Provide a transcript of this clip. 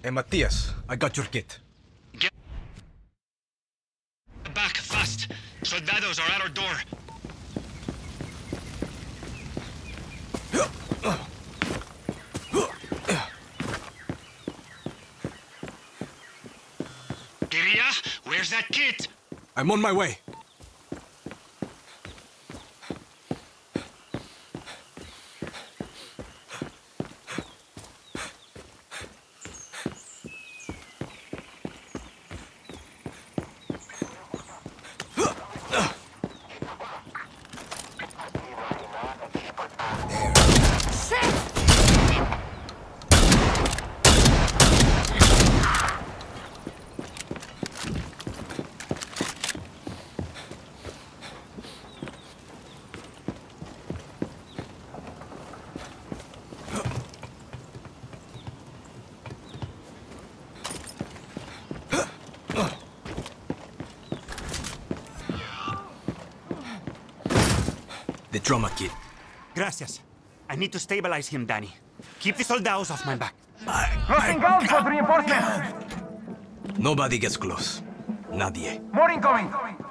Hey, Matthias, I got your kit. Get back fast. Soldados are at our door. Guerrilla, where's that kit? I'm on my way. Drama kid. Gracias. I need to stabilize him, Danny. Keep the soldados off my back. Crossing out for reinforcements. Nobody gets close. Nadie. More incoming.